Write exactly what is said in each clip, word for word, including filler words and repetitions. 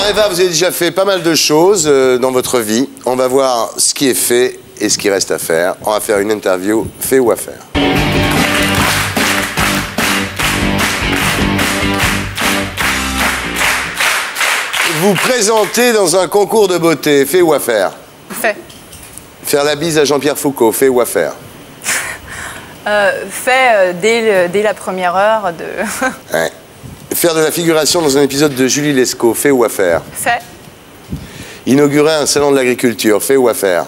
Mareva, vous avez déjà fait pas mal de choses dans votre vie. On va voir ce qui est fait et ce qui reste à faire. On va faire une interview fait ou à faire. Vous présentez dans un concours de beauté, fait ou à faire? Fait. Faire la bise à Jean-Pierre Foucault, fait ou à faire? euh, Fait euh, dès, le, dès la première heure de... Ouais. Faire de la figuration dans un épisode de Julie Lescaut, fait ou à faire? Fait. Inaugurer un salon de l'agriculture, fait ou à faire?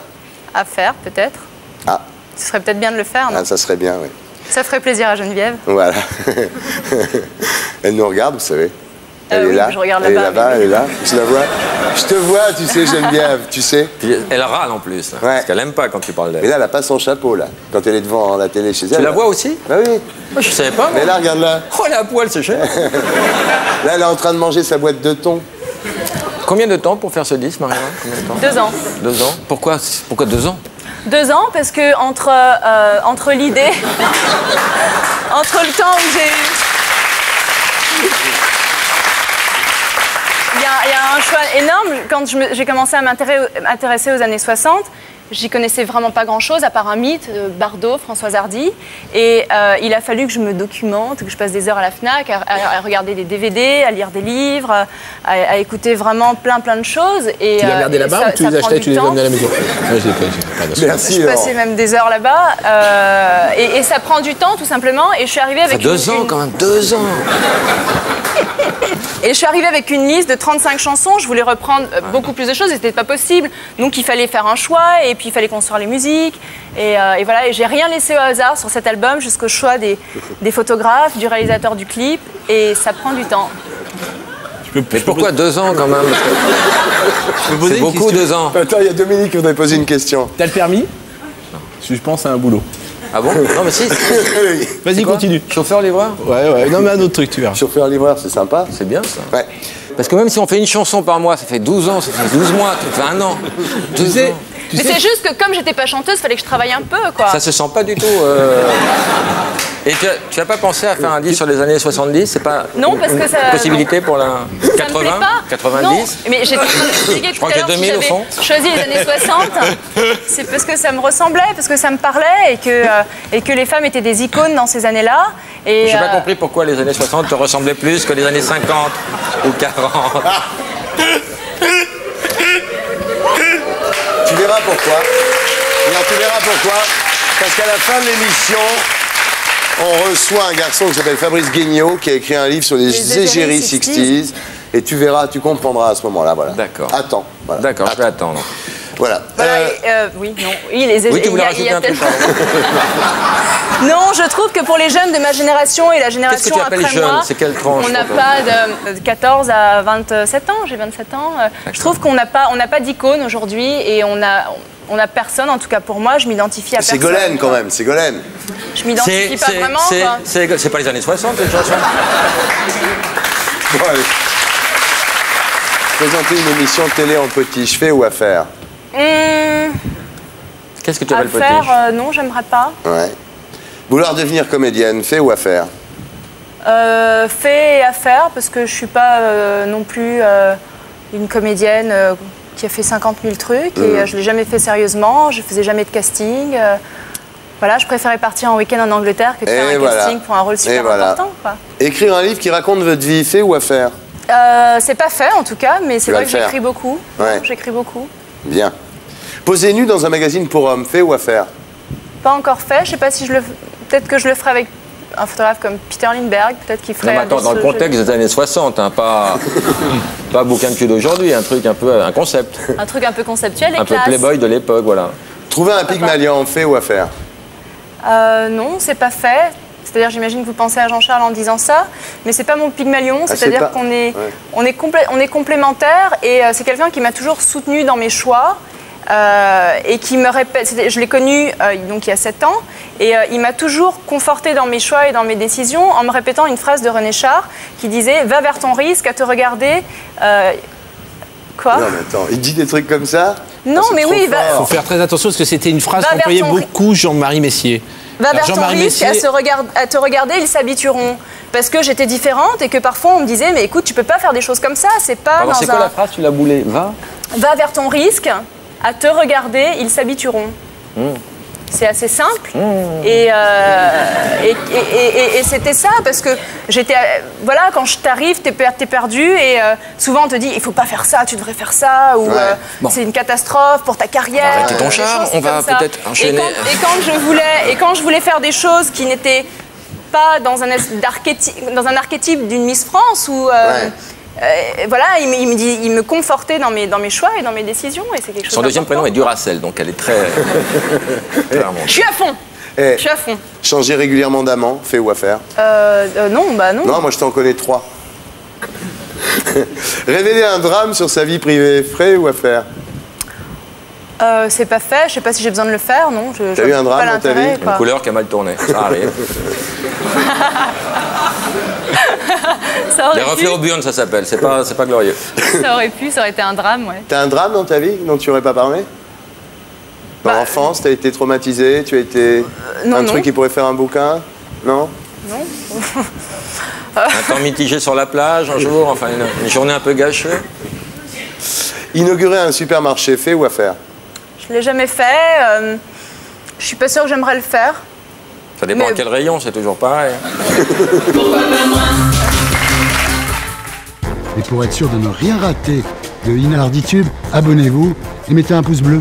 À faire, peut-être. Ah. Ce serait peut-être bien de le faire, non? Ah, ça serait bien, oui. Ça ferait plaisir à Geneviève. Voilà. Elle nous regarde, vous savez. Elle euh, est oui, là, je regarde elle là est là-bas, elle est là. Je la vois. Je te vois, tu sais, Geneviève, tu sais. Elle râle en plus, là, ouais. Parce qu'elle n'aime pas quand tu parles d'elle. Mais là, elle n'a pas son chapeau, là, quand elle est devant la télé chez elle. Tu la vois aussi? Bah oui. Oh, je ne savais pas. Mais là, regarde là. Oh, elle est à poil, c'est cher. Là, elle est en train de manger sa boîte de thon. Combien de temps pour faire ce disque, Mareva? Deux ans. Deux ans. Pourquoi, pourquoi deux ans? Deux ans, parce que entre, euh, entre l'idée, entre le temps où j'ai eu... Il y, a, il y a un choix énorme. Quand j'ai commencé à m'intéresser aux années soixante, j'y connaissais vraiment pas grand-chose, à part un mythe, Bardot, Françoise Hardy. Et euh, il a fallu que je me documente, que je passe des heures à la FNAC, à, à, à regarder des D V D, à lire des livres, à, à écouter vraiment plein plein de choses. Et, tu les regardais là-bas ou tu les achetais et tu les amenais à la maison? Moi, je les fais. Merci. Je passais même des heures là-bas. Euh, et, et ça prend du temps, tout simplement. Et je suis arrivée avec... Ça deux une, ans, une... quand même, deux ans. Et je suis arrivée avec une liste de trente-cinq chansons. Je voulais reprendre beaucoup plus de choses et c'était pas possible. Donc il fallait faire un choix et puis il fallait construire les musiques. Et, euh, et voilà, et j'ai rien laissé au hasard sur cet album jusqu'au choix des, des photographes, du réalisateur du clip. Et ça prend du temps. Mais pourquoi deux ans quand même? C'est beaucoup deux ans. Attends, il y a Dominique qui voudrait poser une question. T'as le permis? Je pense à un boulot. Ah bon? Non mais si. Vas-y, continue. Chauffeur-livreur? Ouais, ouais. Non mais un autre truc, tu verras. Chauffeur-livreur, c'est sympa. C'est bien ça. Ouais. Parce que même si on fait une chanson par mois, ça fait douze ans, ça fait douze mois, ça fait un an. Tu sais, tu mais c'est juste que comme j'étais pas chanteuse, fallait que je travaille un peu, quoi. Ça se sent pas du tout. Euh... Et tu as, tu as pas pensé à faire un disque sur les années soixante-dix? C'est pas non, parce une, que ça, une possibilité non. Pour la quatre-vingts, quatre-vingt-dix? Non, mais j'ai expliqué tout à l'heure que j'avais choisi les années soixante. C'est parce que ça me ressemblait, parce que ça me parlait et que, euh, et que les femmes étaient des icônes dans ces années-là. Je n'ai euh... pas compris pourquoi les années soixante te ressemblaient plus que les années cinquante ou quarante. Tu verras pourquoi. Alors, tu verras pourquoi. Parce qu'à la fin de l'émission... On reçoit un garçon qui s'appelle Fabrice Guignot qui a écrit un livre sur les, les égéries sixties. Et tu verras, tu comprendras à ce moment-là. Voilà. D'accord. Attends. Voilà. D'accord, je vais attendre. Voilà. voilà euh... Et, euh, oui, non. Oui, les égéries. Oui, tu voulais rajouter un truc. Non, je trouve que pour les jeunes de ma génération et la génération après moi... Qu'est-ce que tu appelles jeunes? C'est quelle tranche? On n'a pas de quatorze à vingt-sept ans. J'ai vingt-sept ans. Je trouve qu'on n'a pas, pas d'icône aujourd'hui et on a... On n'a personne, en tout cas pour moi, je m'identifie à personne. C'est Golène quand même, c'est Golène. Je m'identifie pas vraiment. C'est pas les années soixante, cette chanson. Bon, allez. Présenter une émission télé en potiche, fait ou à faire? Mmh... Qu'est-ce que tu appelles potiche? À faire, euh, non, j'aimerais pas. Ouais. Vouloir devenir comédienne, fait ou à faire? euh, Fait et à faire, parce que je suis pas euh, non plus euh, une comédienne... Euh, qui a fait cinquante mille trucs, mmh. et je ne l'ai jamais fait sérieusement, je ne faisais jamais de casting. Euh, voilà, je préférais partir en week-end en Angleterre que de et faire un voilà. casting pour un rôle super et important. Voilà. Quoi. Écrire un livre qui raconte votre vie, fait ou à faire? euh, C'est pas fait en tout cas, mais c'est vrai que j'écris beaucoup. Ouais. J'écris beaucoup. Bien. Poser nu dans un magazine pour hommes, fait ou à faire? Pas encore fait, je ne sais pas si je le... Peut-être que je le ferai avec... un photographe comme Peter Lindbergh, peut-être qu'il ferait... Non, mais attends, dans le contexte jeu... des années soixante, hein, pas, pas bouquin de cul d'aujourd'hui, un truc un peu, un concept. Un truc un peu conceptuel et un classe. Un peu Playboy de l'époque, voilà. Trouver un Pygmalion, fait ou à faire? euh, Non, c'est pas fait. C'est-à-dire, j'imagine que vous pensez à Jean-Charles en disant ça, mais c'est pas mon Pygmalion, c'est-à-dire ah, qu'on est, pas... qu on est, ouais. on est, complé... on est complémentaires et euh, c'est quelqu'un qui m'a toujours soutenu dans mes choix. Euh, et qui me répète, je l'ai connu euh, donc il y a sept ans et euh, il m'a toujours conforté dans mes choix et dans mes décisions en me répétant une phrase de René Char qui disait va vers ton risque à te regarder euh... quoi? Non mais attends, il dit des trucs comme ça? Non, mais oui, il va... faut faire très attention parce que c'était une phrase qu'employait beaucoup Jean-Marie Messier. Va vers ton risque, à, se regard... à te regarder, ils s'habitueront. Parce que j'étais différente et que parfois on me disait, mais écoute, tu peux pas faire des choses comme ça, c'est pas... Pardon, dans c'est un... quoi la phrase, tu l'as boulée? Va Va vers ton risque, à te regarder, ils s'habitueront. Mmh. C'est assez simple. Mmh. Et, euh, et, et, et, et c'était ça, parce que j'étais... Voilà, quand je t'arrive, t'es perdu et euh, souvent on te dit, il faut pas faire ça, tu devrais faire ça, ou ouais. euh, bon. C'est une catastrophe pour ta carrière. Arrêtez ton char, on va peut-être enchaîner. Et quand, et, quand je voulais, et quand je voulais faire des choses qui n'étaient pas dans un archétype, dans un archétype d'une Miss France, ou... Euh, ouais. Euh, voilà, il me, il, me dit, il me confortait dans mes, dans mes choix et dans mes décisions. Et c'est quelque chose. Son deuxième prénom est Duracell, donc elle est très... Clairement. Je suis à fond. Eh, je suis à fond. Changer régulièrement d'amant, fait ou à faire? euh, euh, Non, bah non. Non, moi je t'en connais trois. Révéler un drame sur sa vie privée, frais ou à faire? Euh, c'est pas fait, je sais pas si j'ai besoin de le faire, non. T'as eu un drame dans ta vie? Une couleur qui a mal tourné, ça arrive. Les reflets au burn, ça s'appelle, c'est pas, pas glorieux. Ça aurait pu, ça aurait été un drame, ouais. T'as un drame dans ta vie dont tu aurais pas parlé? Dans bah, l'enfance, t'as été traumatisée, tu as été... Euh, non, un non. truc qui pourrait faire un bouquin? Non. Non. Un temps mitigé sur la plage, un jour, enfin une, une journée un peu gâchée. Inaugurer un supermarché, fait ou à faire? Je l'ai jamais fait, euh, je suis pas sûre que j'aimerais le faire. Ça dépend mais... à quel rayon, c'est toujours pareil. Et pour être sûr de ne rien rater de Inarditube, abonnez-vous et mettez un pouce bleu.